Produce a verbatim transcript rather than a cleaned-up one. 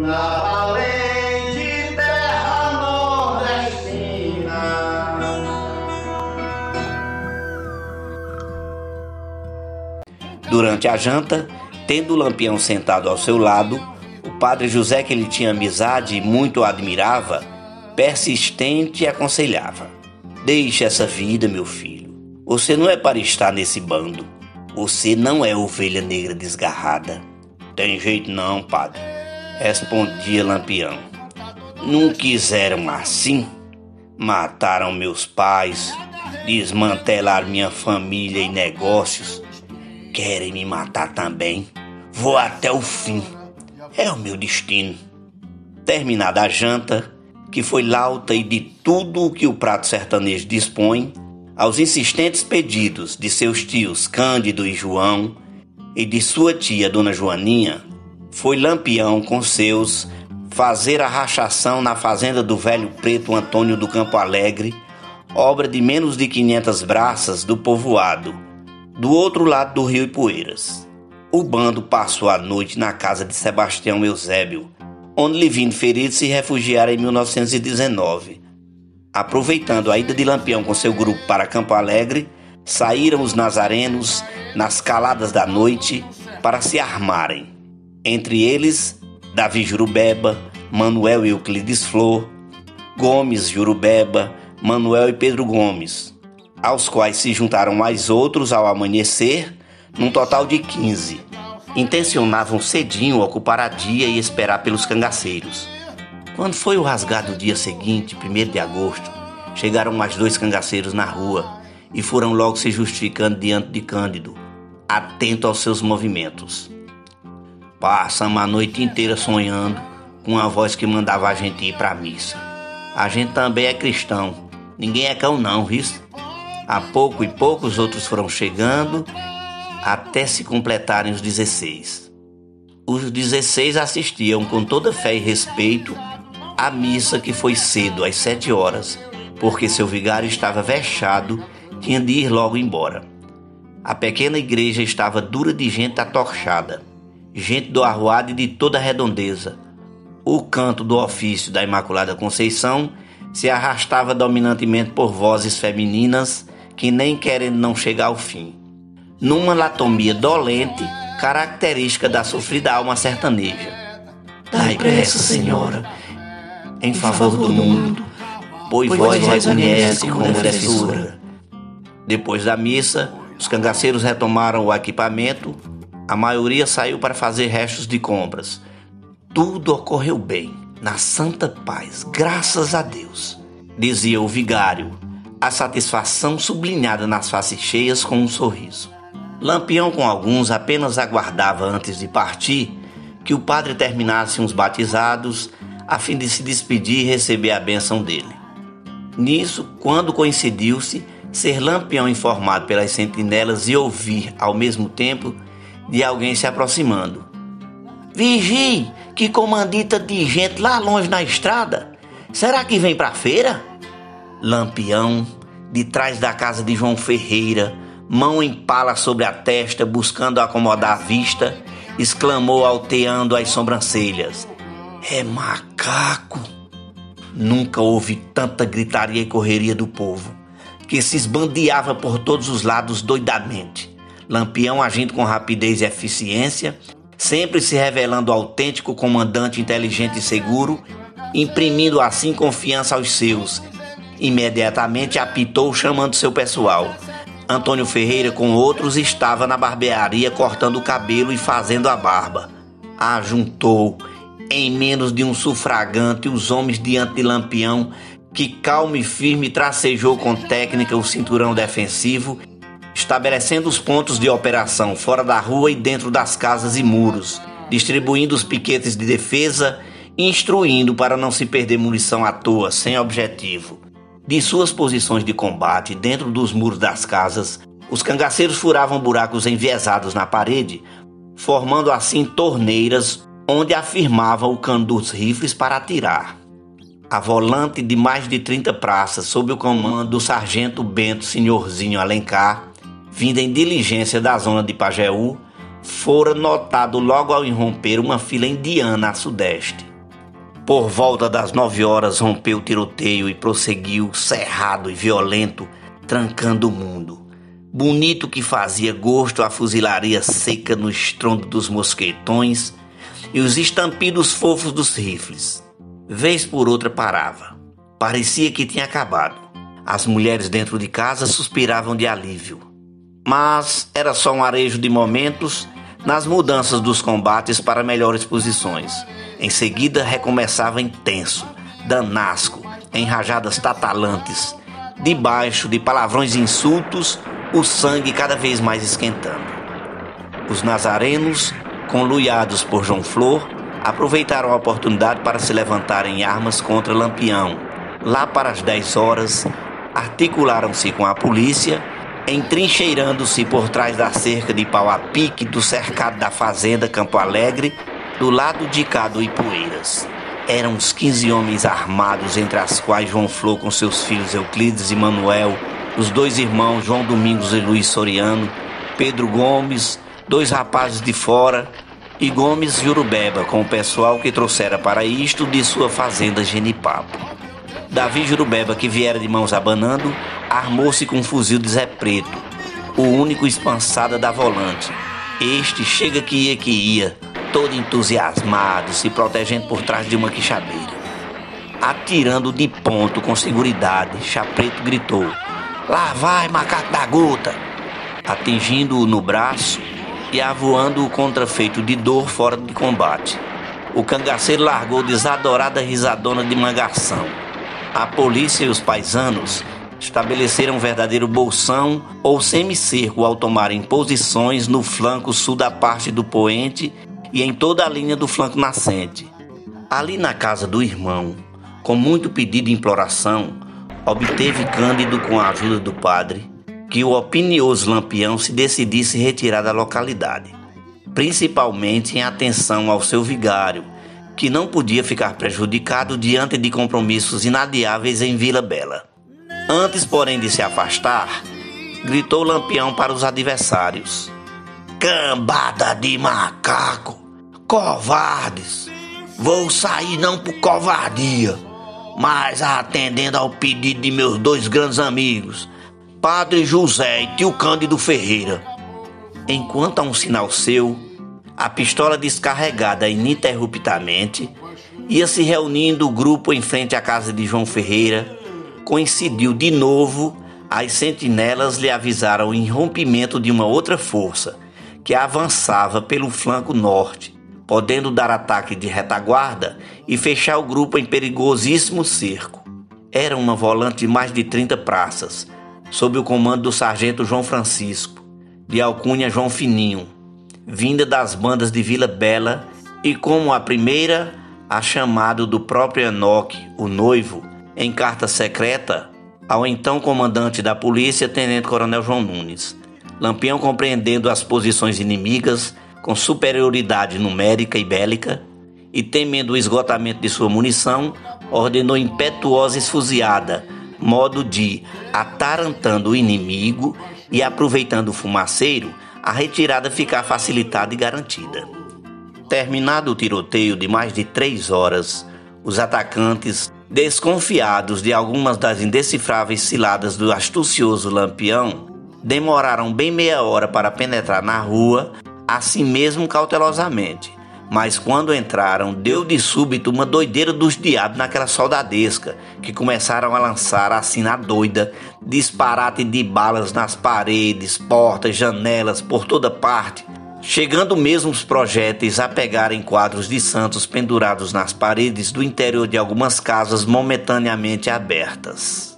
na valente terra nordestina. Durante a janta, tendo o Lampião sentado ao seu lado, o padre José, que ele tinha amizade e muito o admirava, persistente, aconselhava: deixe essa vida, meu filho. Você não é para estar nesse bando. Você não é ovelha negra desgarrada. Tem jeito não, padre, respondia Lampião. Não quiseram assim? Mataram meus pais, desmantelaram minha família e negócios. Querem me matar também. Vou até o fim. É o meu destino. Terminada a janta, que foi lauta e de tudo o que o prato sertanejo dispõe, aos insistentes pedidos de seus tios Cândido e João e de sua tia Dona Joaninha, foi Lampião com seus fazer a rachação na fazenda do velho preto Antônio do Campo Alegre, obra de menos de quinhentas braças do povoado, do outro lado do rio Ipueiras. O bando passou a noite na casa de Sebastião Eusébio, onde Levino ferido se refugiara em mil novecentos e dezenove. Aproveitando a ida de Lampião com seu grupo para Campo Alegre, saíram os nazarenos nas caladas da noite para se armarem. Entre eles, Davi Jurubeba, Manuel e Euclides Flor, Gomes Jurubeba, Manuel e Pedro Gomes, aos quais se juntaram mais outros ao amanhecer, num total de quinze. Intencionavam cedinho ocupar a dia e esperar pelos cangaceiros. Quando foi o rasgar do dia seguinte, primeiro de agosto, chegaram mais dois cangaceiros na rua e foram logo se justificando diante de Cândido, atento aos seus movimentos. Passamos a noite inteira sonhando com a voz que mandava a gente ir para a missa. A gente também é cristão, ninguém é cão não, isso. A pouco e pouco os outros foram chegando, até se completarem os dezesseis. Os dezesseis assistiam com toda fé e respeito à missa, que foi cedo, às sete horas, porque seu vigário estava vexado, tinha de ir logo embora. A pequena igreja estava dura de gente atorchada, gente do arruado e de toda a redondeza. O canto do ofício da Imaculada Conceição se arrastava dominantemente por vozes femininas que, nem querendo não chegar ao fim, numa latomia dolente, característica da sofrida alma sertaneja: dai pressa, Senhora, em favor do mundo, pois vós reconhece como fessura. Depois da missa, os cangaceiros retomaram o equipamento, a maioria saiu para fazer restos de compras. Tudo ocorreu bem, na santa paz, graças a Deus, dizia o vigário, a satisfação sublinhada nas faces cheias com um sorriso. Lampião com alguns apenas aguardava, antes de partir, que o padre terminasse uns batizados, a fim de se despedir e receber a bênção dele. Nisso, quando coincidiu-se ser Lampião informado pelas sentinelas e ouvir, ao mesmo tempo, de alguém se aproximando: vigie! Que comandita de gente lá longe na estrada! Será que vem pra feira? Lampião, de trás da casa de João Ferreira, mão em pala sobre a testa, buscando acomodar a vista, exclamou, alteando as sobrancelhas: é macaco! Nunca houve tanta gritaria e correria do povo, que se esbandeava por todos os lados doidamente. Lampião, agindo com rapidez e eficiência, sempre se revelando autêntico comandante inteligente e seguro, imprimindo assim confiança aos seus. Imediatamente apitou, chamando seu pessoal. Antônio Ferreira, com outros, estava na barbearia cortando o cabelo e fazendo a barba. Ajuntou, em menos de um sufragante, os homens diante de Lampião, que calmo e firme tracejou com técnica o cinturão defensivo, estabelecendo os pontos de operação fora da rua e dentro das casas e muros, distribuindo os piquetes de defesa, instruindo para não se perder munição à toa, sem objetivo. De suas posições de combate, dentro dos muros das casas, os cangaceiros furavam buracos enviesados na parede, formando assim torneiras onde afirmavam o cano dos rifles para atirar. A volante de mais de trinta praças, sob o comando do sargento Bento Senhorzinho Alencar, vinda em diligência da zona de Pajeú, fora notado logo ao irromper uma fila indiana a sudeste. Por volta das nove horas rompeu o tiroteio e prosseguiu cerrado e violento, trancando o mundo. Bonito que fazia gosto a fuzilaria seca no estrondo dos mosquetões e os estampidos fofos dos rifles. Vez por outra parava. Parecia que tinha acabado. As mulheres dentro de casa suspiravam de alívio. Mas era só um arejo de momentos nas mudanças dos combates para melhores posições. Em seguida recomeçava intenso, danasco, em rajadas tatalantes. Debaixo de palavrões e insultos, o sangue cada vez mais esquentando. Os nazarenos, conluiados por João Flor, aproveitaram a oportunidade para se levantarem em armas contra Lampião. Lá para as dez horas, articularam-se com a polícia, entrincheirando-se por trás da cerca de pau a pique do cercado da fazenda Campo Alegre, do lado de cá do Ipueiras. Eram uns quinze homens armados, entre as quais João Flor com seus filhos Euclides e Manuel, os dois irmãos João Domingos e Luiz Soriano, Pedro Gomes, dois rapazes de fora, e Gomes Jurubeba, com o pessoal que trouxera para isto de sua fazenda Genipapo. Davi Jurubeba, que viera de mãos abanando, armou-se com um fuzil de Zé Preto, o único espansada da volante. Este chega que ia que ia, todo entusiasmado, se protegendo por trás de uma quixadeira. Atirando de ponto com seguridade, Chapreto gritou: "Lá vai, macaco da gota!", atingindo-o no braço e avoando o contrafeito de dor fora de combate. O cangaceiro largou desadorada risadona de mangação. A polícia e os paisanos estabeleceram um verdadeiro bolsão ou semicerco ao tomarem posições no flanco sul da parte do poente e em toda a linha do flanco nascente. Ali na casa do irmão, com muito pedido e imploração, obteve Cândido, com a ajuda do padre, que o opinioso Lampião se decidisse retirar da localidade, principalmente em atenção ao seu vigário, que não podia ficar prejudicado diante de compromissos inadiáveis em Vila Bela. Antes, porém, de se afastar, gritou Lampião para os adversários: "Cambada de macaco, covardes, vou sair não por covardia, mas atendendo ao pedido de meus dois grandes amigos, Padre José e Tio Cândido Ferreira." Enquanto a um sinal seu, a pistola descarregada ininterruptamente ia se reunindo o grupo em frente à casa de João Ferreira. Coincidiu de novo, as sentinelas lhe avisaram o irrompimento de uma outra força, que avançava pelo flanco norte, podendo dar ataque de retaguarda e fechar o grupo em perigosíssimo cerco. Era uma volante de mais de trinta praças, sob o comando do sargento João Francisco, de alcunha João Fininho, vinda das bandas de Vila Bela e, como a primeira, a chamado do próprio Enoque, o noivo, em carta secreta, ao então comandante da polícia, tenente-coronel João Nunes. Lampião, compreendendo as posições inimigas, com superioridade numérica e bélica, e temendo o esgotamento de sua munição, ordenou impetuosa esfuziada, modo de, atarantando o inimigo e aproveitando o fumaceiro, a retirada ficar facilitada e garantida. Terminado o tiroteio de mais de três horas, os atacantes, desconfiados de algumas das indecifráveis ciladas do astucioso Lampião, demoraram bem meia hora para penetrar na rua, assim mesmo cautelosamente. Mas quando entraram, deu de súbito uma doideira dos diabos naquela soldadesca, que começaram a lançar, assim na doida, disparate de balas nas paredes, portas, janelas, por toda parte, chegando mesmo os projéteis a pegarem quadros de santos pendurados nas paredes do interior de algumas casas momentaneamente abertas.